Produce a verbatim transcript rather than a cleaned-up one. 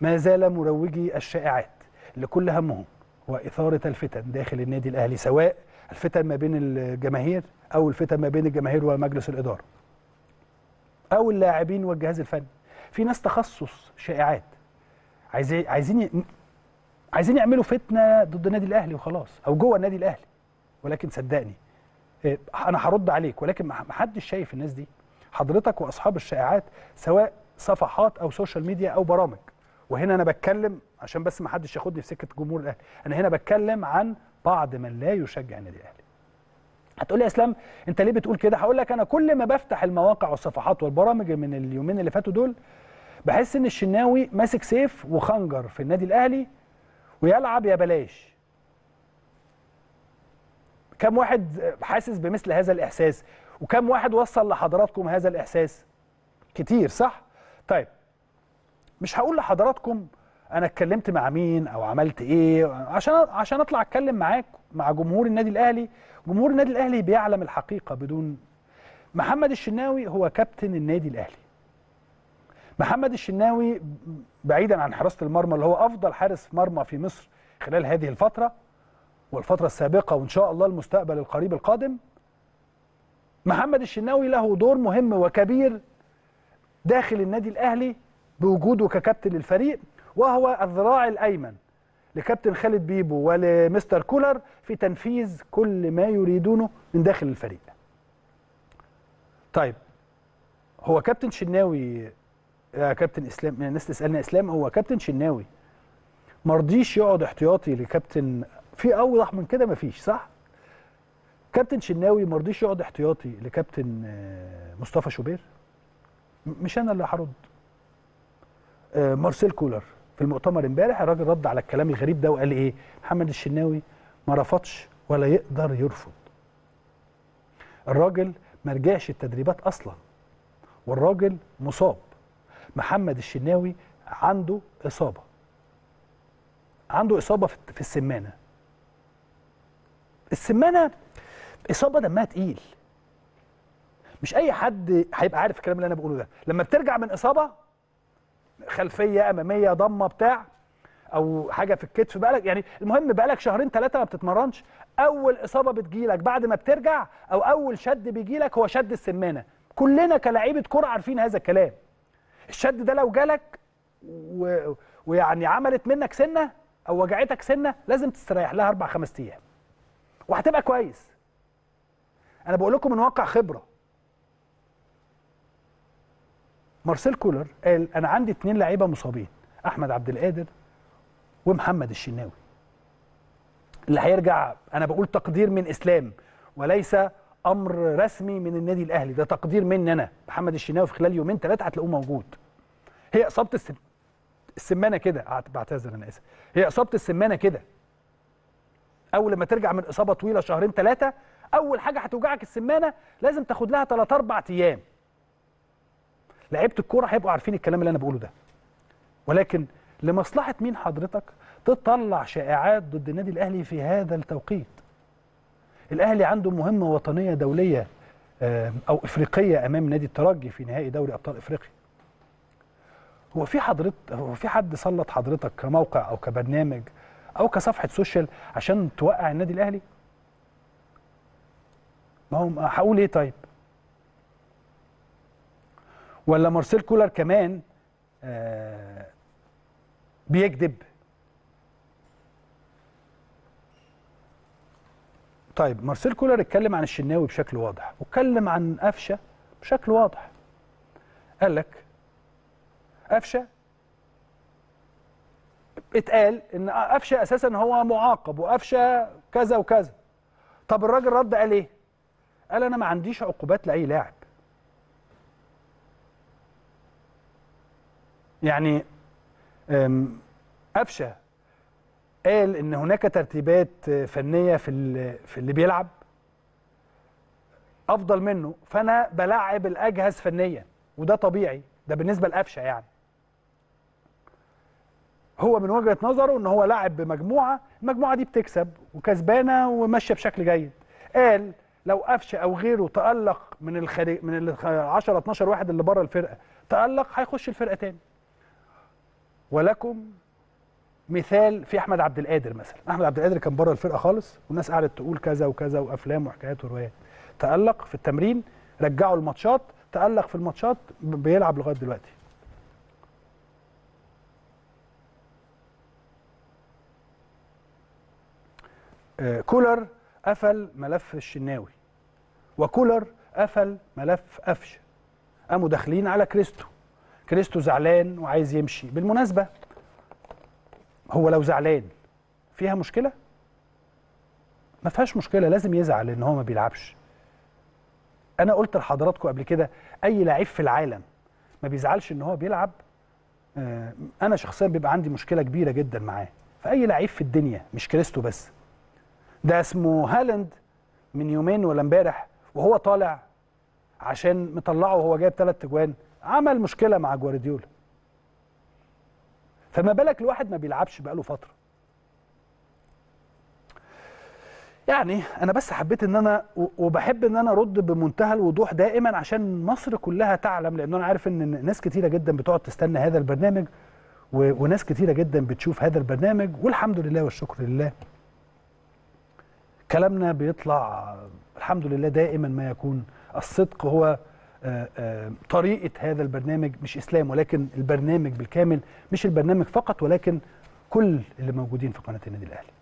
ما زال مروجي الشائعات اللي كل همهم وإثارة الفتن داخل النادي الأهلي، سواء الفتن ما بين الجماهير أو الفتن ما بين الجماهير ومجلس الإدارة أو اللاعبين والجهاز الفني. في ناس تخصص شائعات، عايزين عايزين عايزين يعملوا فتنة ضد النادي الأهلي وخلاص، أو جوه النادي الأهلي. ولكن صدقني أنا هرد عليك، ولكن ما حدش شايف الناس دي. حضرتك وأصحاب الشائعات سواء صفحات أو سوشيال ميديا أو برامج. وهنا أنا بتكلم عشان بس ما حدش ياخدني في سكة جمهور الأهلي، أنا هنا بتكلم عن بعض من لا يشجع النادي الأهلي. هتقول لي يا اسلام انت ليه بتقول كده؟ هقول لك انا كل ما بفتح المواقع والصفحات والبرامج من اليومين اللي فاتوا دول بحس ان الشناوي ماسك سيف وخنجر في النادي الاهلي ويلعب يا بلاش. كم واحد حاسس بمثل هذا الاحساس؟ وكم واحد وصل لحضراتكم هذا الاحساس؟ كتير صح؟ طيب مش هقول لحضراتكم انا اتكلمت مع مين او عملت ايه عشان عشان اطلع اتكلم معاك مع جمهور النادي الاهلي. جمهور النادي الاهلي بيعلم الحقيقه. بدون محمد الشناوي هو كابتن النادي الاهلي. محمد الشناوي بعيدا عن حراسه المرمى اللي هو افضل حارس مرمى في مصر خلال هذه الفتره والفتره السابقه وان شاء الله المستقبل القريب القادم، محمد الشناوي له دور مهم وكبير داخل النادي الاهلي بوجوده ككابتن للفريق، وهو الذراع الايمن لكابتن خالد بيبو ولمستر كولر في تنفيذ كل ما يريدونه من داخل الفريق. طيب هو كابتن شناوي يا كابتن اسلام، الناس تسالني اسلام هو كابتن شناوي مرضيش يقعد احتياطي لكابتن، في اوضح من كده مفيش صح؟ كابتن شناوي مرضيش يقعد احتياطي لكابتن مصطفى شوبير، مش انا اللي هرد. مارسيل كولر في المؤتمر امبارح الراجل رد على الكلام الغريب ده وقال ايه؟ محمد الشناوي ما رفضش ولا يقدر يرفض. الراجل ما رجعش التدريبات اصلا. والراجل مصاب. محمد الشناوي عنده اصابه. عنده اصابه في السمانه. السمانه اصابه دمها تقيل. مش اي حد هيبقى عارف الكلام اللي انا بقوله ده، لما بترجع من اصابه خلفيه اماميه ضمه بتاع او حاجه في الكتف بقالك، يعني المهم بقالك شهرين ثلاثه ما بتتمرنش، اول اصابه بتجيلك بعد ما بترجع او اول شد بيجيلك هو شد السمانه. كلنا كلاعيبه كوره عارفين هذا الكلام. الشد ده لو جالك و... ويعني عملت منك سنه او وجعتك سنه لازم تستريح لها اربع خمس ايام وهتبقى كويس. انا بقول لكم من واقع خبره. مارسيل كولر قال أنا عندي اتنين لعيبة مصابين، أحمد عبد القادر ومحمد الشناوي، اللي هيرجع. أنا بقول تقدير من إسلام وليس أمر رسمي من النادي الأهلي، ده تقدير مني أنا. محمد الشناوي في خلال يومين ثلاثة هتلاقوه موجود. هي إصابة السم... السمانة كده، بعتذر أنا آسف، هي إصابة السمانة كده. أول لما ترجع من إصابة طويلة شهرين ثلاثة أول حاجة هتوجعك السمانة، لازم تاخد لها ثلاث أربع أيام. لعيبه الكوره هيبقوا عارفين الكلام اللي انا بقوله ده. ولكن لمصلحه مين حضرتك تطلع شائعات ضد النادي الاهلي في هذا التوقيت؟ الاهلي عنده مهمه وطنيه دوليه او افريقيه امام نادي الترجي في نهائي دوري ابطال افريقي. هو في حضرتك هو في حد سلط حضرتك كموقع او كبرنامج او كصفحه سوشيال عشان توقع النادي الاهلي؟ ما هو هقول ايه طيب؟ ولا مارسيل كولر كمان آه بيكذب؟ طيب مارسيل كولر اتكلم عن الشناوي بشكل واضح، واتكلم عن أفشة بشكل واضح. قال لك أفشة اتقال إن أفشة أساسا هو معاقب وأفشة كذا وكذا. طب الراجل رد قال إيه؟ قال أنا ما عنديش عقوبات لأي لاعب. يعني أفشة قال إن هناك ترتيبات فنية في في اللي بيلعب أفضل منه، فأنا بلاعب الأجهز فنيا وده طبيعي، ده بالنسبة لأفشة. يعني هو من وجهة نظره إن هو لاعب بمجموعة، المجموعة دي بتكسب وكسبانة وماشية بشكل جيد. قال لو أفشة أو غيره تألق من الخارج من ال عشرة اتناشر واحد اللي بره الفرقة، تألق هيخش الفرقة تاني. ولكم مثال في احمد عبد القادر مثلا. احمد عبد القادر كان بره الفرقه خالص، والناس قعدت تقول كذا وكذا وافلام وحكايات وروايات. تألق في التمرين، رجعوا الماتشات، تألق في الماتشات، بيلعب لغايه دلوقتي. كولر قفل ملف الشناوي، وكولر قفل ملف أفشة. قاموا داخلين على كريستو، كريستو زعلان وعايز يمشي. بالمناسبة هو لو زعلان فيها مشكلة؟ ما فيهاش مشكلة، لازم يزعل إن هو ما بيلعبش. أنا قلت لحضراتكم قبل كده، أي لعيب في العالم ما بيزعلش إن هو بيلعب، أنا شخصيا بيبقى عندي مشكلة كبيرة جدا معاه. فأي لعيب في الدنيا، مش كريستو بس. ده اسمه هالاند من يومين ولا امبارح وهو طالع عشان مطلعه وهو جايب ثلاث اجوان، عمل مشكله مع جوارديولا. فما بالك لواحد ما بيلعبش بقاله فتره. يعني انا بس حبيت ان انا، وبحب ان انا ارد بمنتهى الوضوح دائما عشان مصر كلها تعلم، لان انا عارف ان ناس كتيره جدا بتقعد تستنى هذا البرنامج، وناس كتيره جدا بتشوف هذا البرنامج، والحمد لله والشكر لله كلامنا بيطلع الحمد لله دائما ما يكون. الصدق هو طريقة هذا البرنامج، مش إسلام ولكن البرنامج بالكامل، مش البرنامج فقط ولكن كل اللي موجودين في قناة النادي الأهلي.